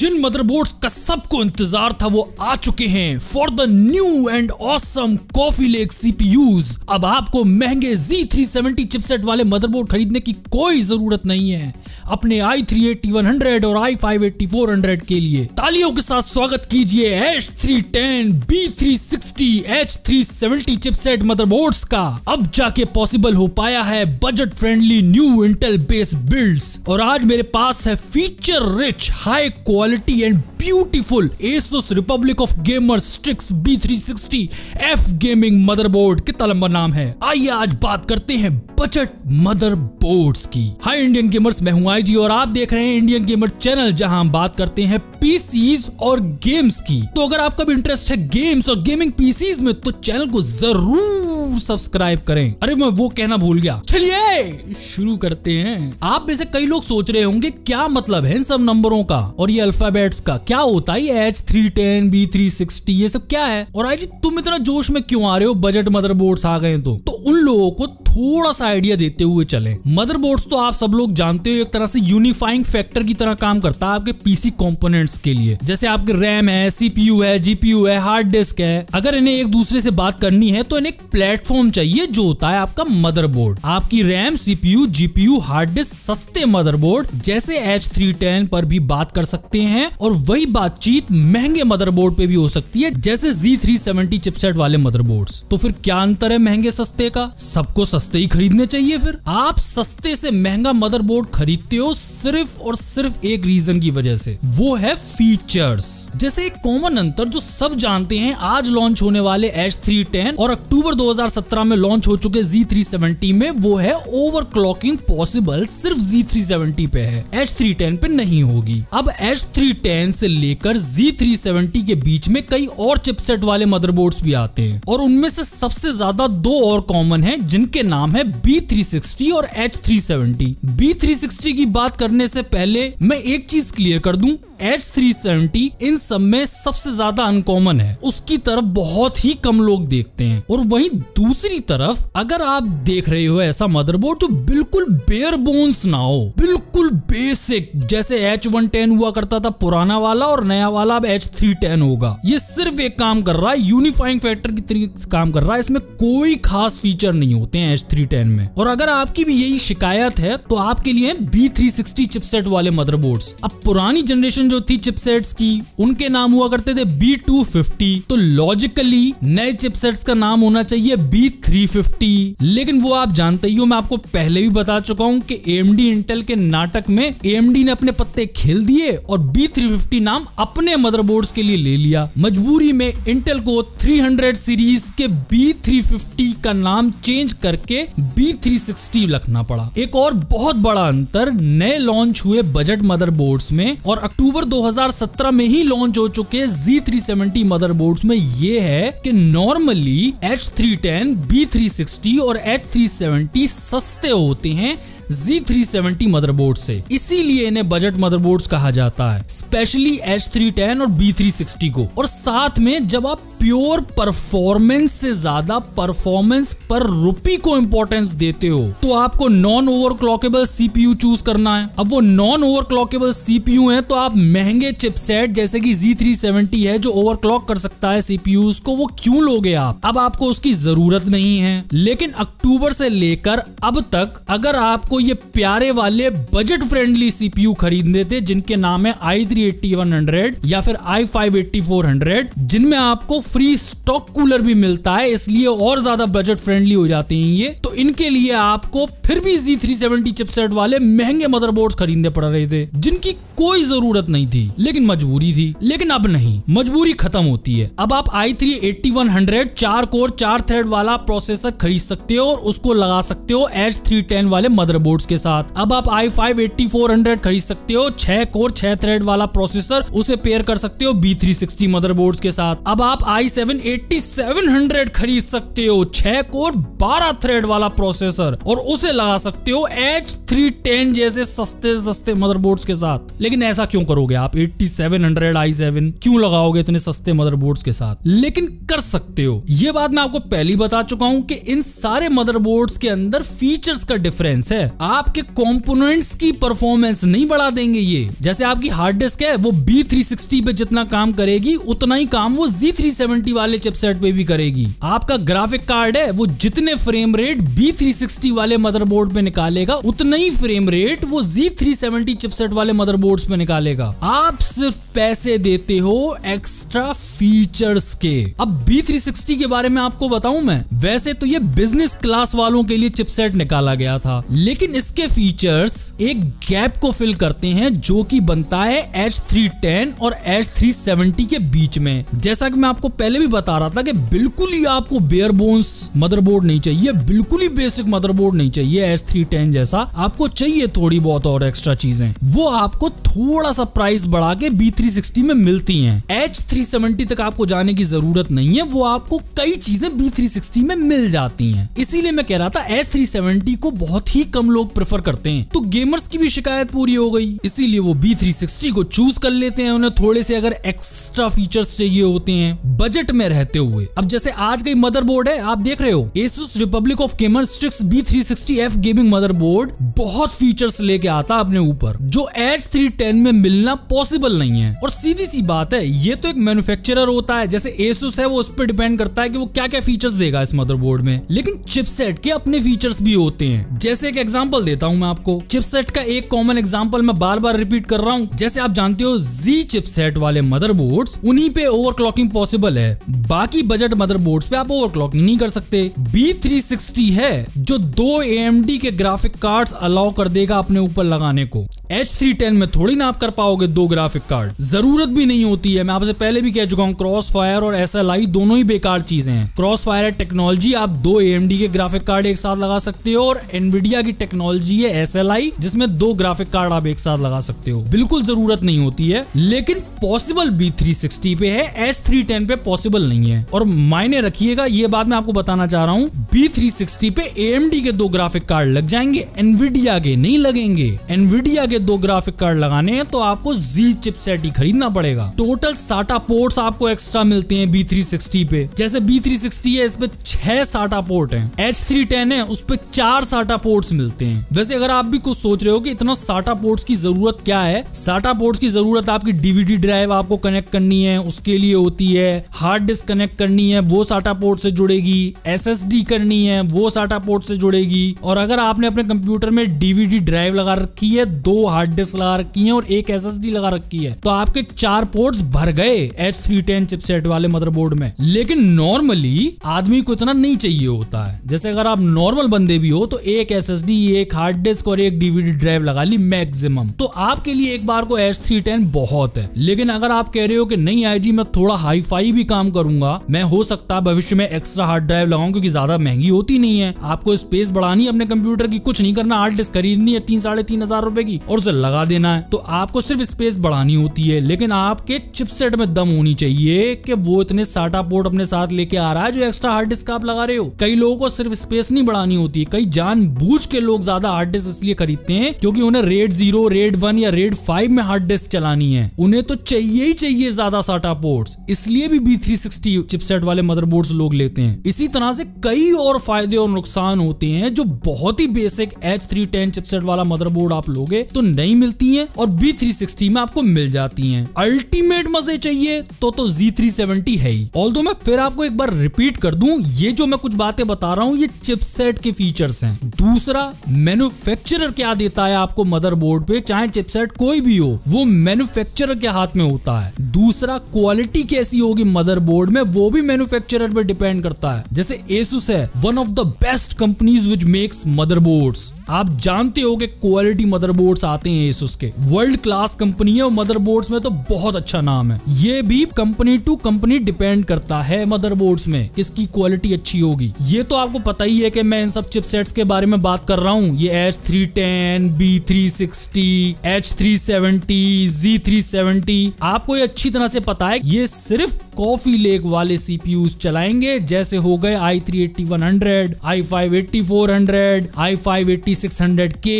जिन motherboards का सबको इंतजार था वो आ चुके हैं for the new and awesome Coffee Lake CPUs. अब आपको महंगे Z370 चिपसेट वाले मदरबोर्ड खरीदने की कोई जरूरत नहीं है। अपने i3 8100 और i5 8400 के लिए तालियों के साथ स्वागत कीजिए H310, B360, H370 chipset motherboards का। अब जाके पॉसिबल हो पाया है budget friendly new Intel based builds. और आज मेरे पास है feature rich, high quality and beautiful ASUS Republic of Gamers Strix B360-F Gaming motherboard. कितना लंबा नाम है। आइए आज बात करते हैं बजट मदरबोर्ड्स की। हाय इंडियन गेमर्स, मैं हूं आईजी और आप देख रहे हैं इंडियन गेमर चैनल, जहां हम बात करते हैं पीसीज और गेम्स की। तो अगर आपका भी इंटरेस्ट है गेम्स और गेमिंग पीसीज में तो चैनल को जरूर सब्सक्राइब करें। अरे मैं वो कहना भूल गया, चलिए शुरू करते हैं। आप में से कई लोग सोच रहे होंगे क्या मतलब है इन सब नंबरों का और ये अल्फाबेट्स का, क्या होता है ये H310, B360 ये सब क्या है। और आईजी तुम इतना जोश में क्यों आ रहे हो बजट मदरबोर्ड्स आ गए तो उन लोगों को थोड़ा सा आइडिया देते हुए चलें। मदरबोर्ड्स तो आप सब लोग जानते हो एक तरह से यूनिफाइंग फैक्टर की तरह काम करता है आपके पीसी कंपोनेंट्स के लिए। जैसे आपके रैम है, सीपीयू है, जीपीयू है, हार्ड डिस्क है। अगर इन्हें एक दूसरे से बात करनी है तो इन्हें एक प्लेटफॉर्म चाहिए जो होता है आपका मदरबोर्ड। आपकी RAM, CPU, GPU, hard disk सस्ते मदरबोर्ड जैसे H310 पर भी बात कर सकते हैं और वही बातचीत महंगे मदरबोर्ड पे भी हो सकती है जैसे Z370 चिपसेट वाले मदरबोर्ड्स। तो फिर क्या अंतर है महंगे सस्ते का? सबको सस्ते ही खरीदने चाहिए। फिर आप सस्ते से महंगा मदरबोर्ड खरीदते हो सिर्फ और सिर्फ एक रीजन की वजह से, वो है फीचर्स। जैसे एक कॉमन अंतर जो सब जानते हैं, आज लॉन्च होने वाले H310 और अक्टूबर 2017 में लॉन्च हो चुके Z370 में, वो है ओवरक्लॉकिंग पॉसिबल सिर्फ Z370 पे है, H310 पे नहीं होगी। अब H310 से लेकर Z370 के बीच में कई और चिपसेट वाले मदरबोर्ड्स भी आते हैं और उनमें से सबसे ज्यादा दो और कॉमन हैं जिनके नाम है B360 और H370। B360 की बात करने से पहले मैं एक चीज क्लियर कर दूं, H370 इन सब में सबसे ज्यादा अनकॉमन है, उसकी तरफ बहुत ही कम लोग देखते हैं। और वहीं दूसरी तरफ अगर आप देख रहे हो ऐसा मदरबोर्ड जो बिल्कुल बेयर बोन्स ना हो, बिल्कुल बेसिक, जैसे H110 हुआ करता था पुराना वाला और नया वाला अब H310 होगा, ये सिर्फ एक काम कर रहा है, यूनिफाइंग फैक्टर की तरीके काम कर रहा है, इसमें कोई खास फीचर नहीं होते हैं H310 में। और अगर आपकी भी यही शिकायत है तो आपके लिए B360 चिपसेट वाले मदरबोर्ड्स। अब पुरानी जनरेशन जो थी चिपसेट्स की, उनके नाम हुआ करते थे B250, तो लॉजिकली नए चिपसेट्स का नाम होना चाहिए B350। लेकिन वो आप जानते ही हो, मैं आपको पहले भी बता चुका हूं कि AMD इंटेल के नाटक में AMD ने अपने पत्ते खेल दिए और B350 नाम अपने मदरबोर्ड्स के लिए ले लिया। मजबूरी में इंटेल को 300 सीरीज के B350 का नाम चेंज करके B360 रखना पड़ा। एक और बहुत बड़ा अंतर नए लॉन्च हुए बजट मदरबोर्ड्स में और अक्टूबर 2017 में ही लॉन्च हो चुके Z370 मदरबोर्ड्स में ये है कि नॉर्मली H310, B360 और H370 सस्ते होते हैं Z370 मदरबोर्ड से, इसीलिए इन्हें बजट मदरबोर्ड्स कहा जाता है, स्पेशली H310 और B360 को। और साथ में जब आप प्योर परफॉर्मेंस से ज्यादा परफॉर्मेंस पर रुपी को इंपॉर्टेंस देते हो तो आपको नॉन ओवरक्लॉकेबल सीपीयू चूज करना है। अब वो नॉन ओवरक्लॉकेबल सीपीयू है तो आप महंगे चिपसेट जैसे कि Z370 है जो ओवरक्लॉक कर सकता है सीपीयूज को, वो क्यों लोगे आप? अब आपको उसकी जरूरत नहीं है। लेकिन अक्टूबर से लेकर अब तक अगर आपको ये प्यारे वाले बजट फ्रेंडली सीपीयू खरीदने थे जिनके नाम है i3 8100 या फिर i5 8400, जिनमें आपको फ्री स्टॉक कूलर भी मिलता है इसलिए और ज्यादा बजट फ्रेंडली हो जाते हैं ये, तो इनके लिए आपको फिर भी Z370 चिपसेट वाले महंगे मदरबोर्ड्स खरीदने पड़ रहे थे जिनकी कोई जरूरत नहीं थी लेकिन मजबूरी थी। लेकिन अब नहीं, मजबूरी खत्म होती है। अब आप i3 8100 4 कोर 4 थ्रेड वाला प्रोसेसर खरीद सकते हो और उसको लगा सकते हो H310 वाले मदरबोर्ड्स के साथ। अब आप i5 8400 खरीद सकते हो 6 कोर 6 थ्रेड वाला प्रोसेसर, उसे पेयर कर सकते हो B360 मदरबोर्ड्स के साथ। अब आप i7 8700 खरीद सकते हो 6 कोर 12 थ्रेड वाला वाला प्रोसेसर और उसे लगा सकते हो H310 जैसे सस्ते सस्ते मदरबोर्ड्स के साथ। लेकिन ऐसा क्यों करोगे आप? 8700 i7 क्यों लगाओगे इतने सस्ते मदरबोर्ड्स के साथ? लेकिन कर सकते हो। ये बात मैं आपको पहले बता चुका हूं कि इन सारे मदरबोर्ड्स के अंदर फीचर्स का डिफरेंस है, आपके कंपोनेंट्स की परफॉर्मेंस नहीं बढ़ा देंगे ये। जैसे आपकी हार्ड डिस्क है वो B360 पे जितना काम करेगी उतना ही काम वो Z370 वाले चिपसेट पे भी करेगी। आपका ग्राफिक कार्ड है वो जितने फ्रेम रेट B360 वाले मदरबोर्ड पे निकालेगा उतना ही फ्रेम रेट वो Z370 चिपसेट वाले मदरबोर्ड्स पे निकालेगा। आप सिर्फ पैसे देते हो एक्स्ट्रा फीचर्स के। अब B360 के बारे में आपको बताऊं मैं, वैसे तो ये बिजनेस क्लास वालों के लिए चिपसेट निकाला गया था, लेकिन इसके फीचर्स एक गैप को फिल करते हैं जो कि बनता है H310 और H370 के बीच में। जैसा कि मैं आपको पहले भी बता रहा था कि बिल्कुल ही आपको बेयर बोन्स मदरबोर्ड नहीं चाहिए, बिल्कुल ही बेसिक मदरबोर्ड नहीं चाहिए H310 जैसा। आपको चाहिए थोड़ी बहुत और एक्स्ट्रा चीजें, वो आपको थोड़ा सा प्राइस बढ़ा के B360 में मिलती हैं। H370 तक आपको जाने की जरूरत नहीं है, वो आपको कई चीजें B360 में मिल जाती हैं। इसीलिए मैं कह रहा था H370 को बहुत ही कम लोग प्रेफर करते हैं, तो गेमर्स की भी शिकायत पूरी हो गई, इसीलिए वो B360 को चूज कर लेते हैं उन्हें थोड़े से अगर एक्स्ट्रा फीचर्स चाहिए होते हैं बजट में रहते हुए। अब जैसे आज का मदरबोर्ड है आप देख रहे हो, ASUS Republic of Gamer Strix B360-F gaming motherboard बहुत फीचर्स लेके आता अपने ऊपर जो H310 में मिलना पॉसिबल नहीं है। और सीधी सी बात है, ये तो एक मैन्युफैक्चरर होता है, जैसे ASUS है वो उस पर डिपेंड करता है कि वो क्या क्या फीचर्स देगा इस मदरबोर्ड में, लेकिन चिपसेट के अपने फीचर्स भी होते हैं। जैसे एक एग्जांपल देता हूं मैं आपको, चिपसेट का एक कॉमन एग्जांपल मैं बार बार रिपीट कर रहा हूं। जैसे आप जानते हो Z चिपसेट वाले मदरबोर्ड्स, उन्हीं पे ओवरक्लॉकिंग पॉसिबल है, बाकी बजट मदरबोर्ड्स पे आप ओवरक्लॉक नहीं कर सकते। B360 है जो 2 AMD के ग्राफिक कार्ड्स अलाउ कर देगा अपने ऊपर लगाने को, H310 में थोड़ी ना आप कर पाओगे 2 ग्राफिक कार्ड, जरूरत भी नहीं होती है। मैं आपसे पहले भी कह चुका हूँ क्रॉसफायर और SLI दोनों ही बेकार चीजें हैं। क्रॉसफायर टेक्नोलॉजी, आप 2 AMD के ग्राफिक कार्ड एक साथ लगा सकते हो, और एनवीडिया की टेक्नोलॉजी है SLI जिसमें 2 ग्राफिक कार्ड आप एक साथ लगा सकते हो, बिल्कुल जरूरत नहीं होती है। लेकिन पॉसिबल B360 पे है, H310 पे पॉसिबल नहीं है। और मायने रखिएगा ये बात मैं आपको बताना चाह रहा हूँ, B360 पे AMD के 2 ग्राफिक कार्ड लग जाएंगे, एनवीडिया के नहीं लगेंगे। एनवीडिया के 2 ग्राफिक कार्ड लगाने हैं तो आपको Z चिपसेट ही खरीदना पड़ेगा। टोटल SATA पोर्ट्स आपको एक्स्ट्रा मिलते हैं B360 पे। जैसे B360 है इस पे 6 SATA पोर्ट हैं, H310 है उस पे 4 SATA पोर्ट्स मिलते हैं। वैसे अगर आप भी कुछ सोच रहे हो कि इतना SATA पोर्ट्स की जरूरत क्या है, SATA पोर्ट्स की जरूरत आपकी DVD ड्राइव आपको कनेक्ट करनी है उसके लिए होती है, हार्ड डिस्क कनेक्ट करनी है वो SATA पोर्ट से जुड़ेगी, SSD करनी है वो SATA पोर्ट से जुड़ेगी। और अगर आपने अपने कंप्यूटर में DVD ड्राइव लगा रखी है, 2 हार्ड डिस्क लगा रखी है और 1 SSD लगा रखी है, तो आपके 4 पोर्ट्स भर गए H310 चिपसेट वाले मदरबोर्ड में। लेकिन नॉर्मली आदमी को इतना नहीं चाहिए होता है, जैसे अगर आप नॉर्मल बंदे भी हो तो 1 SSD, 1 हार्ड डिस्क और 1 DVD ड्राइव लगा ली मैक्सिमम, तो आपके लिए एक बार को H310 बहुत है। लेकिन अगर आप कह रहे हो कि नहीं आई जी मैं थोड़ा हाई फाई भी काम करूंगा, मैं हो सकता है भविष्य में एक्स्ट्रा हार्ड ड्राइव लगाऊं क्योंकि ज्यादा महंगी होती नहीं है, आपको स्पेस बढ़ानी है अपने कंप्यूटर की, कुछ नहीं करना, हार्ड डिस्क खरीदनी है 3-3.5 हजार रुपए की और उसे लगा देना है, तो आपको सिर्फ स्पेस बढ़ानी होती है। लेकिन आपके चिपसेट में दम होनी चाहिए कि वो इतने SATA पोर्ट अपने साथ लेके आ रहा है जो एक्स्ट्रा हार्ड डिस्क आप लगा रहे हो। कई लोगों को सिर्फ स्पेस नहीं बढ़ानी होती है, कई जानबूझ के लोग ज्यादा हार्ड डिस्क इसलिए खरीदते हैं क्योंकि उन्हें RAID 0, RAID 1 या RAID 5 में हार्ड डिस्क चलानी है, उन्हें तो चाहिए ही चाहिए ज्यादा SATA पोर्ट्स, इसलिए भी B360 चिपसेट वाले मदरबोर्ड्स लोग लेते हैं। इसी तरह से कई और फायदे और नुकसान होते हैं जो बहुत ही बेसिक H310 चिपसेट वाला मदरबोर्ड आप लोगे तो नहीं मिलती हैं और B360 में आपको मिल जाती हैं। अल्टीमेट मजे चाहिए तो Z370 है ही। ऑल्दो मैं फिर आपको एक बार रिपीट कर दूं, ये जो मैं कुछ बातें बता रहा हूं ये चिपसेट के फीचर्स हैं। दूसरा, मैन्युफैक्चरर क्या देता है आपको मदरबोर्ड पे, चाहे चिपसेट कोई भी हो वो मैन्युफैक्चरर के हाथ में होता है। दूसरा, क्वालिटी कैसी होगी मदरबोर्ड में वो भी मैन्युफैक्चरर पे डिपेंड करता है। जैसे ASUS है one of the best companies which makes motherboards, आप जानते हो कि क्वालिटी मदरबोर्ड्स आते हैं ASUS के, वर्ल्ड क्लास कंपनी है और मदरबोर्ड्स में तो बहुत अच्छा नाम है। ये भी कंपनी टू कंपनी डिपेंड करता है मदरबोर्ड्स में किसकी क्वालिटी अच्छी होगी। ये तो आपको पता ही है कि मैं इन सब चिपसेट्स के बारे में बात कर रहा हूँ, ये H310, B360, H370, Z370 आपको ये अच्छी तरह से पता है, ये सिर्फ कॉफी लेक वाले सीपीयूज चलाएंगे, जैसे हो गए i3 8100, i5 8400, i5 8600k,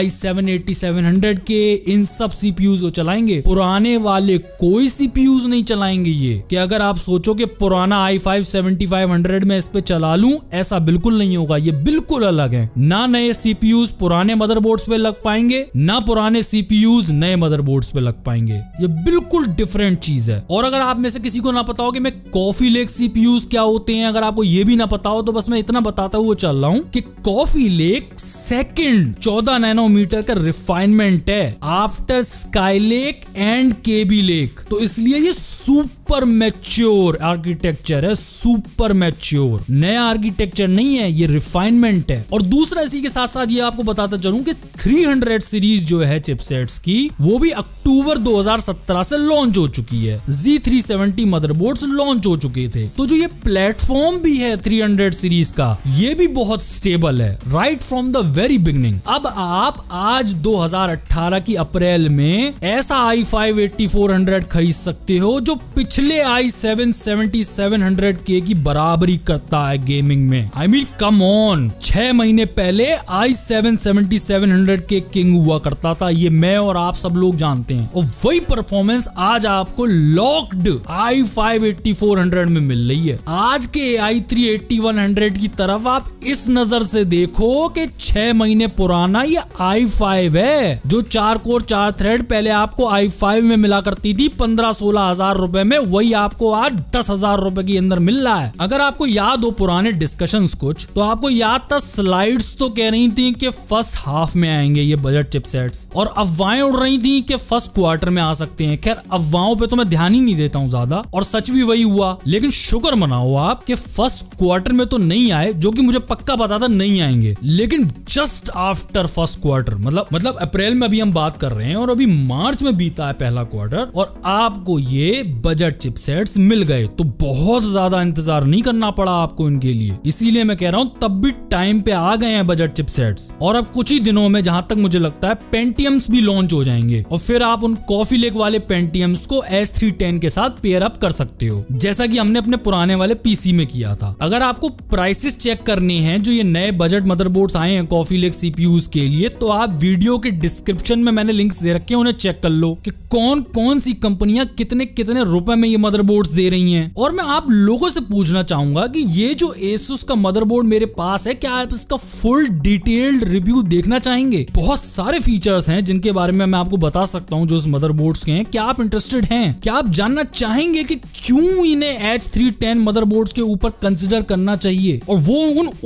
i7 8700k, इन सब सीपीयूज को चलाएंगे। पुराने वाले कोई सीपीयूज नहीं चलाएंगे ये, कि अगर आप सोचो कि पुराना i5 7500 में इस पे चला लूं, ऐसा बिल्कुल नहीं होगा। ये बिल्कुल अलग है, ना नए सीपीयूज पुराने मदरबोर्ड्स पे लग पाएंगे, ना पुराने सीपीयूज नए मदरबोर्ड्स पे लग पाएंगे। ये बिल्कुल डिफरेंट चीज है। और अगर आप में से किसी को ना पता हो कि मैं कॉफी लेक सीपीयूज क्या होते हैं, अगर आपको ये भी ना पता हो तो बस मैं इतना बताता हुआ चल रहा हूं कि कॉफी लेक सेकंड 14 नैनोमीटर का रिफाइनमेंट है after Skylake and Kaby Lake. तो इसलिए ये सुपर मैच्योर आर्किटेक्चर है, सुपर मैच्योर, नया आर्किटेक्चर नहीं है, ये रिफाइनमेंट है। और दूसरा, इसी के साथ साथ ये आपको बताता चलूं कि 300 सीरीज जो है चिपसेट्स की, वो भी अक्टूबर 2017 से लॉन्च हो चुकी है। Z370 मदरबोर्ड्स लॉन्च हो चुके थे, तो जो ये प्लेटफॉर्म भी है 300 सीरीज का, ये भी बहुत स्टेबल है right from the very beginning. अब आप आज 2018 की अप्रैल में ऐसा i5 8400 खरीद सकते हो जो पिछले i7 7700K की बराबरी करता है गेमिंग में। आई मीन कम ऑन, 6 महीने पहले i7 7700K किंग हुआ करता था, ये मैं और आप सब लोग जानते हैं। और वही परफॉर्मेंस आज आपको लॉक्ड i5 8400 में मिल रही है। आज के i3 8100 की तरफ आप इस नजर से देखो कि 6 महीने पुराना ये i5 है, जो 4 कोर 4 थ्रेड पहले आपको i5 में मिला करती थी 15-16 हजार रुपए में, वही आपको आज 10,000 रुपए के अंदर मिल रहा है। अगर आपको याद हो पुराने डिस्कशंस कुछ, तो आपको याद था स्लाइड्स तो कह रही थी कि फर्स्ट हाफ में आएंगे ये बजट चिपसेट्स, और अफवाहें उड़ रही थी कि फर्स्ट क्वार्टर में आ सकते हैं। खैर अफवाहों पे तो मैं ध्यान ही नहीं देता हूं ज्यादा, और सच भी वही हुआ। लेकिन शुक्र मनाओ आप कि फर्स्ट क्वार्टर में तो नहीं आए, जो कि मुझे पक्का पता था नहीं आएंगे, लेकिन जस्ट आफ्टर फर्स्ट क्वार्टर, मतलब अप्रैल में अभी हम बात कर रहे हैं और अभी मार्च में बीता है पहला क्वार्टर, और आपको ये बजट चिपसेट्स मिल गए। तो बहुत ज्यादा इंतजार नहीं करना पड़ा आपको इनके लिए, इसीलिए मैं कह रहा हूँ तब भी टाइम पे आ गए हैं बजट चिपसेट्स। और अब कुछ ही दिनों में जहां तक मुझे लगता है पेंटियम्स भी लॉन्च हो जाएंगे, और फिर आप उन कॉफी लेक वाले पेंटियम्स को S310 के साथ पेयर अप कर सकते हो, जैसा कि हमने अपने पुराने वाले पीसी में किया था। अगर आपको प्राइसेस चेक करनी हैं जो ये नए बजट मदरबोर्ड्स आए हैं कॉफी लेक सीपीयूज के लिए, तो आप वीडियो के डिस्क्रिप्शन में मैंने लिंक्स दे रखे हैं, उन्हें चेक कर लो कि कौन कौन सी कंपनियां कितने कितने रुपए में ये मदरबोर्ड्स दे रही हैं। और मैं आप लोगों से पूछना चाहूंगा कि ये जो ASUS का मदरबोर्ड मेरे पास है, क्या आप इसका फुल डिटेल्ड रिव्यू देखना चाहेंगे? बहुत सारे फीचर्स हैं जिनके बारे में मैं आपको बता सकता हूं जो इस मदरबोर्ड्स के हैं। क्या आप इंटरेस्टेड हैं? क्या आप जानना चाहेंगे कि क्यों इन्हें H310 मदरबोर्ड्स के ऊपर कंसीडर करना चाहिए? और वो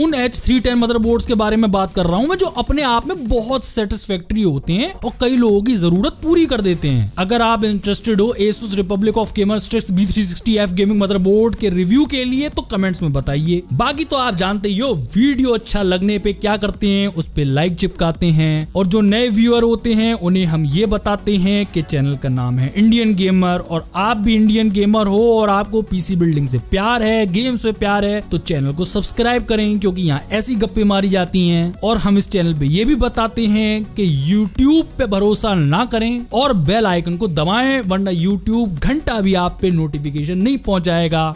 उन H310 मदरबोर्ड्स के बारे में बात कर रहा हूं मैं, जो अपने आप में बहुत सेटिस्फैक्टरी होते हैं और कई लोगों की जरूरत पूरी कर देते हैं। अगर आप इंटरेस्टेड हो ASUS Republic of Gamers Strix B360-F gaming motherboard के रिव्यू के लिए, तो कमेंट्स में बताइए। बाकी तो आप जानते ही हो, वीडियो अच्छा लगने पे क्या करते हैं, उस पे लाइक चिपकाते हैं, और जो नए व्यूअर होते हैं उन्हें हम ये बताते हैं कि चैनल का नाम है इंडियन गेमर, और आप भी इंडियन गेमर हो और आपको पीसी बिल्डिंग से प्यार है, गेम्स से प्यार है, तो चैनल को सब्सक्राइब करें, क्योंकि यहाँ ऐसी गप्पे मारी जाती हैं। और हम इस चैनल पे ये भी बताते हैं कि यूट्यूब पे भरोसा ना करें और बेल आइकन को दबाएं, वरना यूट्यूब घंटा भी आप पे नोटिफिकेशन नहीं पहुंचाएगा।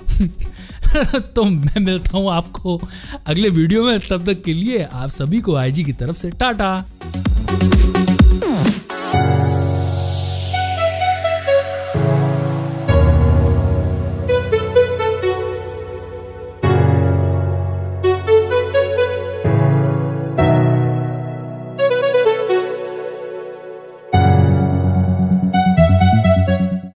तो मैं मिलता हूँ आपको अगले वीडियो में, तब तक के लिए आप सभी को IG की तरफ से टाटा।